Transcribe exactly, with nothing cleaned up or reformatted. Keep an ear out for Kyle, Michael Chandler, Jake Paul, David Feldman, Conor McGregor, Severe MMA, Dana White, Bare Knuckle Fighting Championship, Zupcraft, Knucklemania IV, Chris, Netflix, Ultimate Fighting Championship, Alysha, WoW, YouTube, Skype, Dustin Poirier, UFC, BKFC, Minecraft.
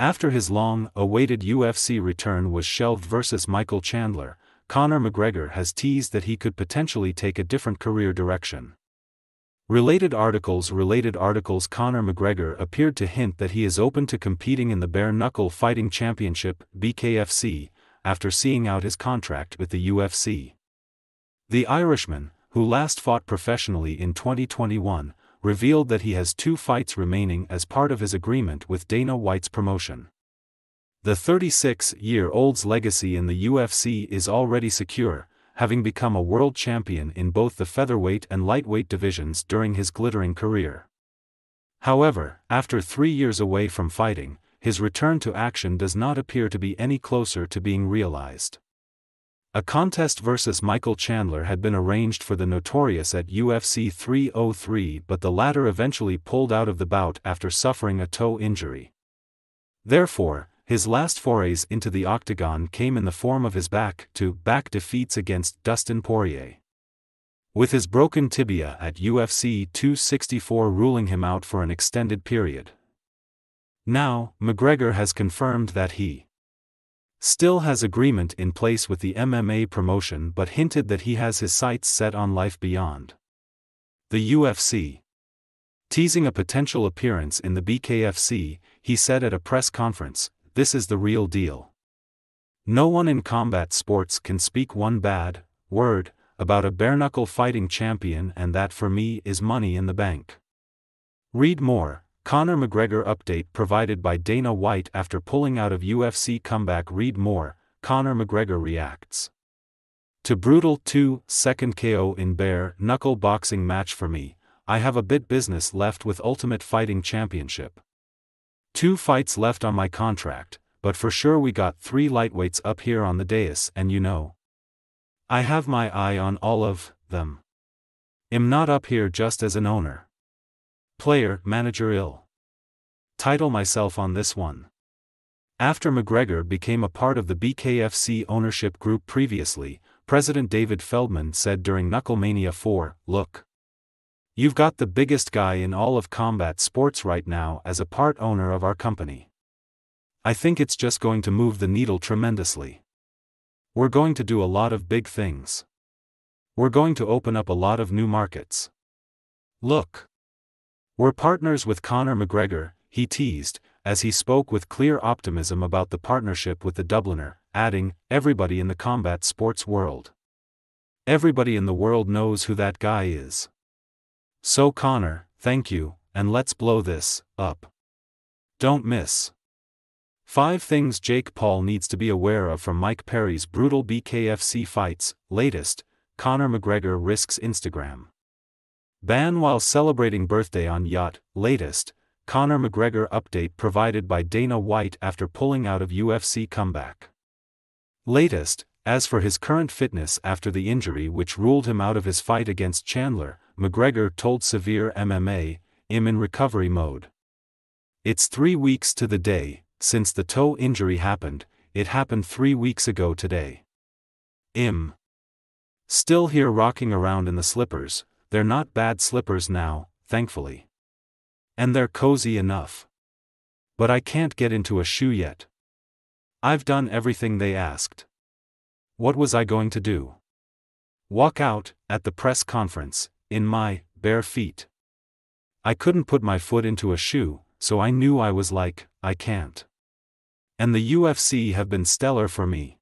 After his long-awaited U F C return was shelved versus Michael Chandler, Conor McGregor has teased that he could potentially take a different career direction. Related articles Related articles Conor McGregor appeared to hint that he is open to competing in the Bare Knuckle Fighting Championship B K F C, after seeing out his contract with the U F C. The Irishman, who last fought professionally in twenty twenty-one, revealed that he has two fights remaining as part of his agreement with Dana White's promotion. The thirty-six-year-old's legacy in the U F C is already secure, having become a world champion in both the featherweight and lightweight divisions during his glittering career. However, after three years away from fighting, his return to action does not appear to be any closer to being realized. A contest versus Michael Chandler had been arranged for the Notorious at U F C three oh three, but the latter eventually pulled out of the bout after suffering a toe injury. Therefore, his last forays into the octagon came in the form of his back-to-back defeats against Dustin Poirier, with his broken tibia at U F C two sixty-four ruling him out for an extended period. Now, McGregor has confirmed that he still has agreement in place with the M M A promotion, but hinted that he has his sights set on life beyond the U F C. Teasing a potential appearance in the B K F C, he said at a press conference, "This is the real deal. No one in combat sports can speak one bad word about a bare-knuckle fighting champion, and that for me is money in the bank." Read more. Conor McGregor update provided by Dana White after pulling out of U F C comeback. Read more. Conor McGregor reacts to brutal two-second K O in bare-knuckle boxing match. "For me, I have a bit business left with Ultimate Fighting Championship. Two fights left on my contract, but for sure we got three lightweights up here on the dais, and you know, I have my eye on all of them. I'm not up here just as an owner, player, manager. I'll title myself on this one." After McGregor became a part of the B K F C ownership group previously, President David Feldman said during Knucklemania four, "Look, you've got the biggest guy in all of combat sports right now as a part owner of our company. I think it's just going to move the needle tremendously. We're going to do a lot of big things. We're going to open up a lot of new markets. Look, we're partners with Conor McGregor," he teased, as he spoke with clear optimism about the partnership with the Dubliner, adding, "Everybody in the combat sports world. Everybody in the world knows who that guy is. So Conor, thank you, and let's blow this up. Don't miss. Five things Jake Paul needs to be aware of from Mike Perry's brutal B K F C fights, latest, Conor McGregor risks Instagram ban while celebrating birthday on yacht, latest, Conor McGregor update provided by Dana White after pulling out of U F C comeback. Latest, as for his current fitness after the injury which ruled him out of his fight against Chandler, McGregor told Severe M M A, "I'm in recovery mode. It's three weeks to the day since the toe injury happened. It happened three weeks ago today. I'm still here rocking around in the slippers. They're not bad slippers now, thankfully. And they're cozy enough. But I can't get into a shoe yet. I've done everything they asked. What was I going to do? Walk out, at the press conference, in my bare feet? I couldn't put my foot into a shoe, so I knew I was like, I can't. And the U F C have been stellar for me.